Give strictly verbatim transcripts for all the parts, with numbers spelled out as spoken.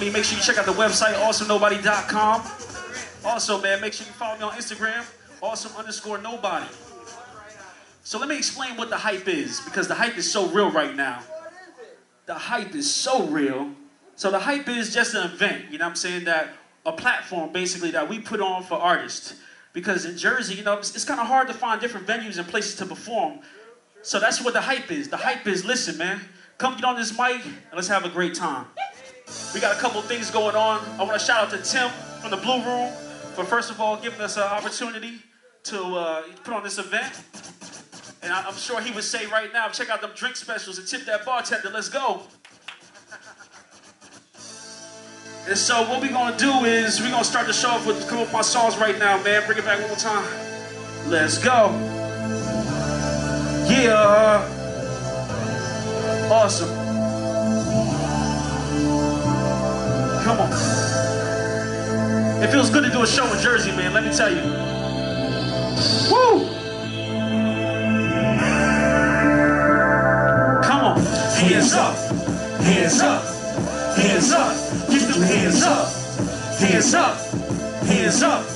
Make sure you check out the website, awesome nobody dot com. Also, man, make sure you follow me on Instagram, awesome underscore nobody. So let me explain what the hype is, because the hype is so real right now. The hype is so real. So the hype is just an event, you know what I'm saying, that a platform, basically, that we put on for artists. Because in Jersey, you know, it's, it's kind of hard to find different venues and places to perform. So that's what the hype is. The hype is, listen, man, come get on this mic, and let's have a great time. We got a couple things going on. I want to shout out to Tim from the Blue Room for, first of all, giving us an opportunity to uh, put on this event. And I, I'm sure he would say right now, check out them drink specials and tip that bartender. Let's go. And so what we're going to do is we're going to start the show off with, come up with my songs right now, man. Bring it back one more time. Let's go. Yeah. Awesome. Come on. It feels good to do a show in Jersey, man, let me tell you. Woo! Come on. Hands up. Hands up. Hands up. Get them hands up. Hands up. Hands up.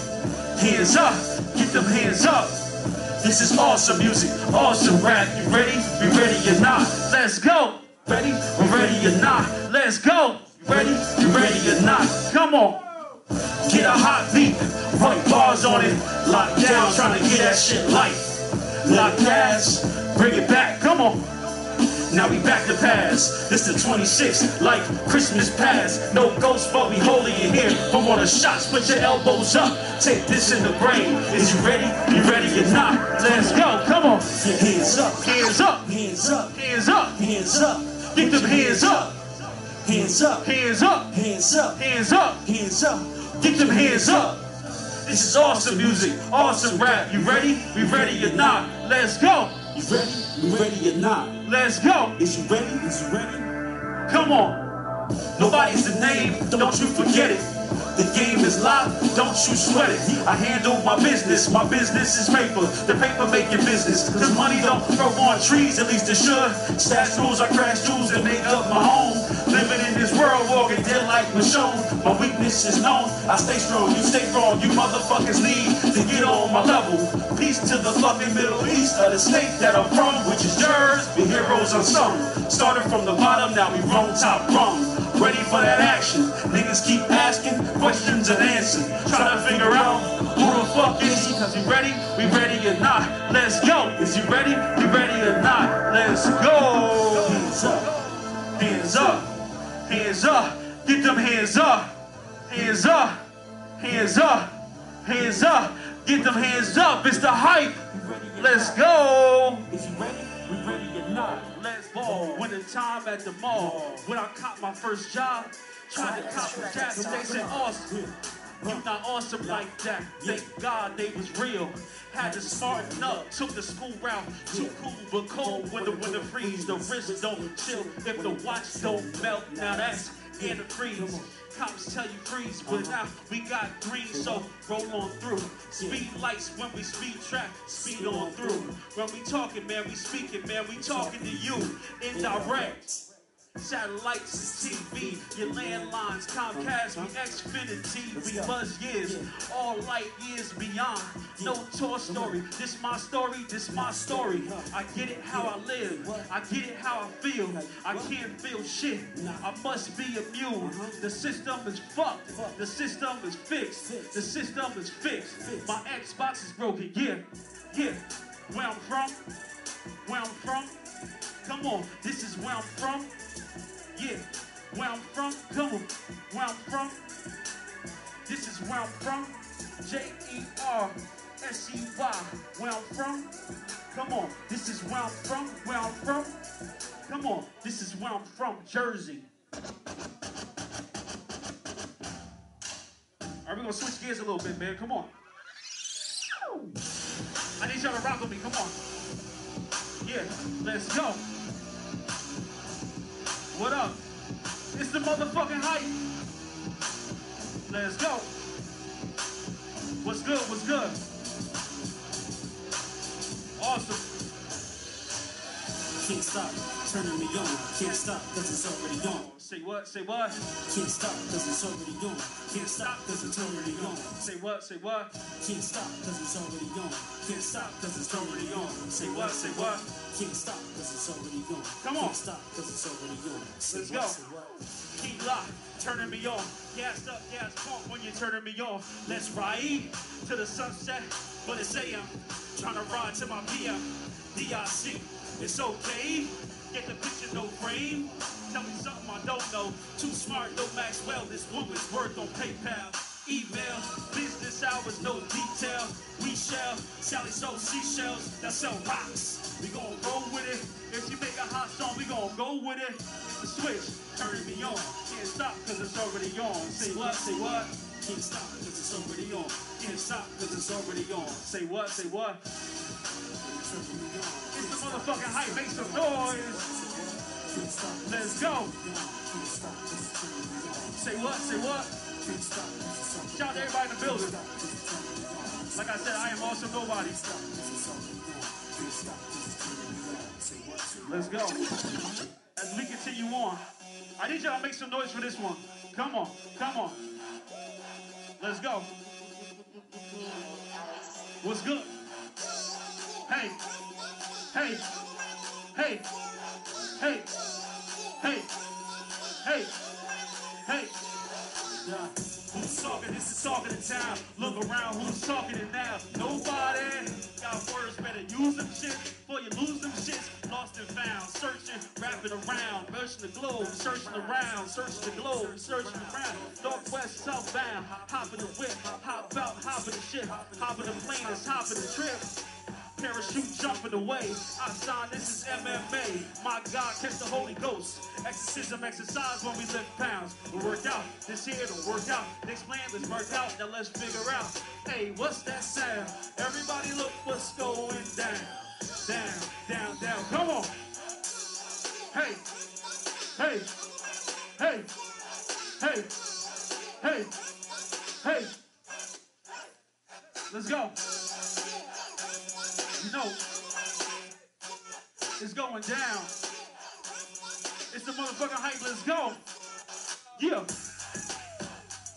Hands up. Get them hands up. This is awesome music. Awesome rap. You ready? You ready or not? Let's go. Ready? We're ready or not? Let's go. Ready? You ready or not? Come on. Get a hot beat, right bars on it. Lock down, trying to get that shit light. Lock pass, bring it back. Come on. Now we back to pass. It's the twenty-sixth, like Christmas past. No ghost, but we holy in here. Don't want a shot, put your elbows up. Take this in the brain. Is you ready? You ready or not? Let's go. Come on. Hands up. Hands up. Hands up. Hands up. Hands up. Get them hands up. Hands up, hands up, hands up, hands up, hands up, get them hands up. This is awesome music, awesome rap. You ready? We ready or not? Let's go. You ready? You ready or not? Let's go. Is you ready? Is you ready? Come on. Nobody's the name, don't you forget it. The game is live, don't you sweat it. I handle my business, my business is paper. The paper make your business. Cause money don't grow on trees, at least it should. Stash rules, I crash jewels and make up my home. Living in this world, walking dead like Michonne. My weakness is known. I stay strong, you stay wrong. You motherfuckers need to get on my level. Peace to the fucking Middle East of the state that I'm from, which is Jersey. The heroes unsung. Started from the bottom, now we roam top rung. Ready for that action. Niggas keep asking questions and answers. Trying to figure out who the fuck is he. Cause we ready, we ready or not. Let's go. Is you ready? You ready or not? Let's go. Hands up. Hands up. Hands up, get them hands up, hands up, hands up, hands up, get them hands up, it's the hype, let's go. Is you ready? We ready or not? Let's ball, winter time at the mall, when I caught my first job, tried to cop a jack, they said awesome. You not awesome like that, thank God they was real. Had to smarten up, took the school route. Too cool but cold when the winter freeze. The wrist don't chill if the watch don't melt. Now that's antifreeze. Cops tell you freeze, but now we got green, so roll on through. Speed lights when we speed track, speed on through. When we talking, man, we speaking, man, we talking to you. Indirect. Satellites, T V, your landlines, Comcast, we Xfinity, we buzz years, all light years beyond. No tour story, this my story, this my story. I get it how I live, I get it how I feel. I can't feel shit, I must be immune. The system is fucked, the system is fixed, the system is fixed. My Xbox is broken, yeah, yeah. Where I'm from, where I'm from, come on, this is where I'm from. Yeah, where I'm from, come on, where I'm from, this is where I'm from, J E R S E Y, where I'm from, come on, this is where I'm from, where I'm from, come on, this is where I'm from, Jersey. All right, we're gonna switch gears a little bit, man, come on. I need y'all to rock with me, come on. Yeah, let's go. What up? It's the motherfucking hype. Let's go. What's good? What's good? Awesome. Can't stop. Turning me on. Can't stop because it's already on. Say what, say what? Can't stop because it's already on. Can't stop because it's already on. Say what, say what? Can't stop because it's already on. Can't stop because it's already on. Say what, say what? Can't stop because it's already on. Come on. Can't stop because it's already on. Let's go. Keep locked, turning me on. Gassed up, gas pump when you're turning me on. Let's ride to the sunset, but it's A M. Trying to ride to my P M. D I C, it's okay. Get the picture, no frame. Tell me something I don't know. Too smart, no Maxwell. This woman's worth on PayPal. Email, business hours, no detail. We shall, Sally sold seashells that sell rocks. We gon' roll with it. If you make a hot song, we gon' go with it. The switch, turning me on. Can't stop, cause it's already on. Say what, say what? Can't stop, cause it's already on. Can't stop, cause it's already on. Say what, say what? It's the motherfucking hype, make some noise. Let's go. Say what, say what? Shout out to everybody in the building. Like I said, I am Awesome Nobody. Let's go. As we continue on, I need y'all to make some noise for this one. Come on, come on. Let's go. What's good? Hey, hey, hey, hey, hey, hey, hey. Yeah. Who's talking? This is talking in town. Look around, who's talking it now? Nobody. Got words, better use them shit before you lose them shit. Lost and found, searching, wrapping around, searching the globe, searching around, searching the globe, searching around. Northwest, southbound, hopping the whip, hop out, hopping the ship, hopping the plane, it's hopping the trip. Parachute jumping away. Outside, this is M M A. My God, catch the Holy Ghost. Exorcism exercise when we lift pounds. We work out. This here don't work out. Next plan is worked out. Now let's figure out. Hey, what's that sound? Everybody look what's going down. Down, down, down. Come on. Hey, hey, hey, hey, hey, hey. Let's go. You know, it's going down. It's the motherfucking hype. Let's go. Yeah.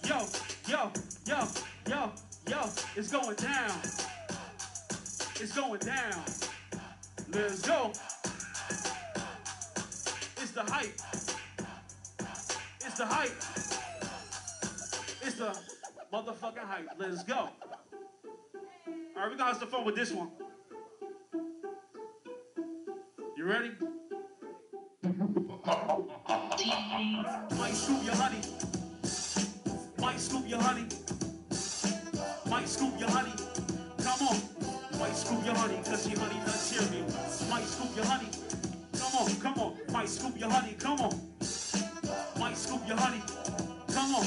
Yo, yo, yo, yo, yo. It's going down. It's going down. Let's go. It's the hype. It's the hype. It's the motherfucking hype. Let's go. All right, we got us the phone with this one. You ready? Might scoop your honey. Might scoop your honey. Might scoop your honey. Come on. Might scoop your honey, cause your honey does hear you. Might scoop your honey. Come on, come on. Might scoop your honey, come on. Might scoop your honey. Come on.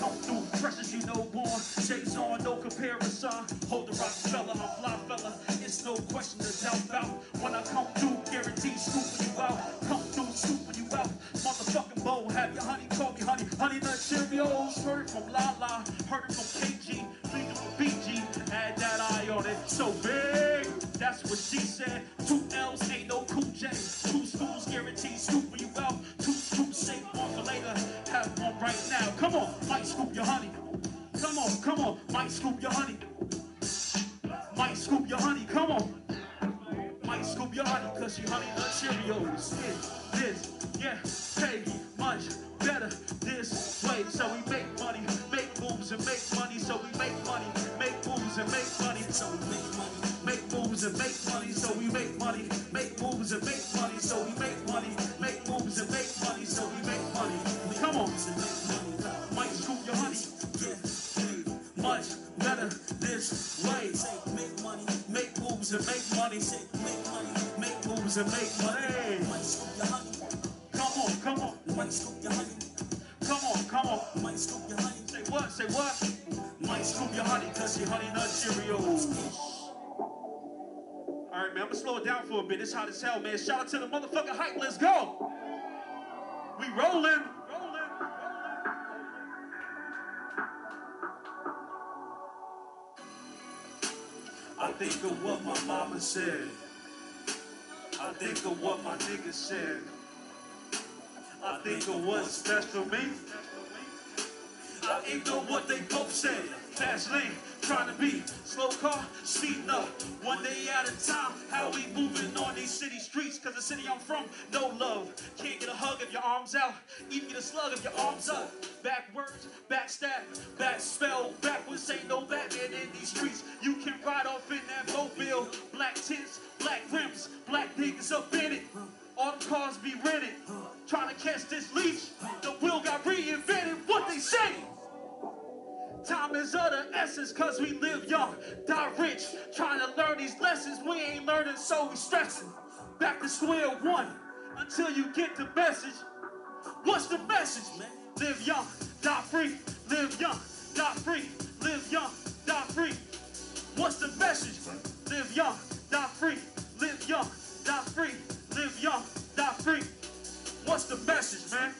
Come through, precious you know born. Shades on, no comparison. Hold the rock fella, I'm fly fella. No question to doubt about. When I come through, guaranteed scooping you out. Come through, scooping you out. Motherfucking bowl, have your honey, call me honey. Honey nut Cheerios, heard it from Lala, heard it from K G, leave it from B G. Add that eye on it, so big. That's what she said. Two L's ain't no cool J. Two schools guaranteed scooping you out. Two scoops safe, one for later. Have one right now. Come on, might scoop your honey. Come on, come on, might scoop your honey. Might scoop your honey, come on. Might scoop your honey, cause she honey nut Cheerios. It, this, yeah, Peggy, much better this way. So we make money, make moves and make money. So we make money, make moves and make money. So we make money, make moves and make money. So we make money, make moves and make money. So we make money, make moves and make money. So we make money. Come on. Might scoop your honey. Much better this way. And make money, make money, make moves and make money. Might scoop your honey. Come on, come on. Might scoop your honey. Come on, come on. Might scoop your honey. Say what? Say what? Might scoop your honey, cause your honey nut Cheerios. All right, man. I'ma slow it down for a bit. It's hot as hell, man. Shout out to the motherfucking hype. Let's go. We rolling. I think of what my mama said. I think of what my niggas said. I think of what's best for me. I think of what they both said. Fast lane, trying to be slow car, speeding up. One day at a time, how we moving on these city streets. Cause the city I'm from, no love. Can't get a hug if your arms out. Even get a slug if your arms up. Backwards, backstab, back spell, backwards ain't no Batman in these streets. You can ride off in that mobile. Black tints, black rims, black niggas up in it. All the cars be rented. Trying to catch this leash. The wheel got reinvented. What they say? Time is of the essence, cause we live young, die rich, trying to learn these lessons. We ain't learning, so we stressing. Back to square one, until you get the message. What's the message, man? Live young, die free, live young, die free, live young, die free. What's the message? Live young, die free, live young, die free, live young, die free. What's the message, man?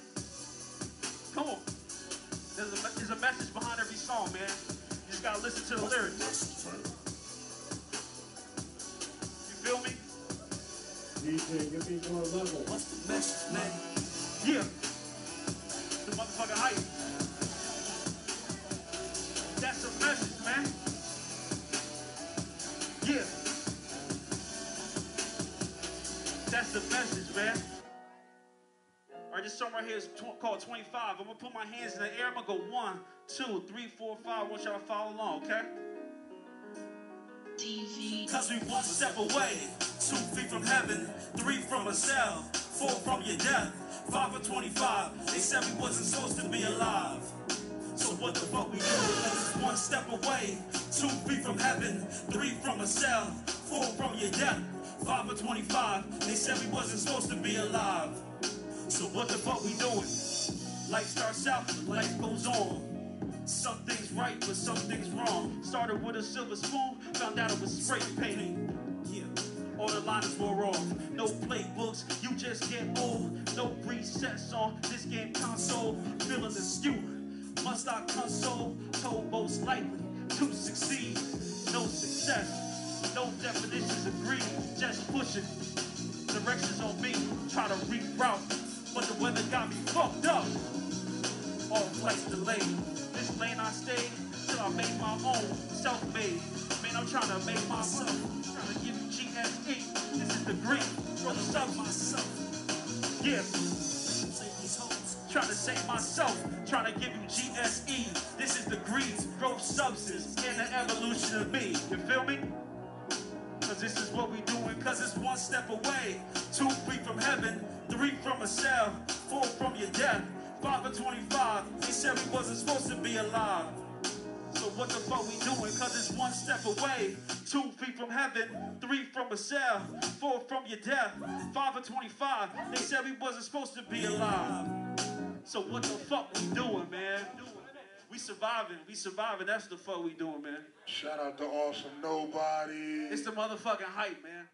Come on. There's a, there's a message behind every song, man. You just gotta listen to the lyrics. You feel me? D J, you'll be on level. What's the message, man? Yeah. The motherfucking hype. That's the message, man. Yeah. That's the message, man. Alright, this song right here is tw- called twenty-five. I'm gonna put my hands in the air. I'm gonna go one, two, three, four, five. I want y'all to follow along, okay? T V. Cause we one step away, two feet from heaven, three from a cell, four from your death, five for twenty-five. They said we wasn't supposed to be alive. So what the fuck we do? Cause it's one step away, two feet from heaven, three from a cell, four from your death, five for twenty-five. They said we wasn't supposed to be alive. So what the fuck we doing? Life starts out, life goes on. Some things right, but some things wrong. Started with a silver spoon, found out it was spray painting. Yeah, all the liners were off. No playbooks, you just get old. No resets on this game console. Feeling askew, must I console? Told most likely to succeed. No success, no definitions agreed. Just pushing, directions on me. Try to reroute. But the weather got me fucked up. All flights delayed. This lane I stayed till I made my own, self-made. Man, I'm trying to make myself. Trying to give you G S E. This is the green from the sub myself. Yeah. Trying to save myself. Trying to give you G S E. This is the green growth substance and the evolution of me. You feel me? Cause this is what we doing. Cause it's one step away, two feet from heaven, three from a cell, four from your death, five for twenty-five. They said we wasn't supposed to be alive. So what the fuck we doing? Cause it's one step away, two feet from heaven, three from a cell, four from your death, five for twenty-five. They said we wasn't supposed to be alive. So what the fuck we doing, man? We surviving, we surviving, that's the fuck we doing, man. Shout out to Awesome Nobody. It's the motherfucking hype, man.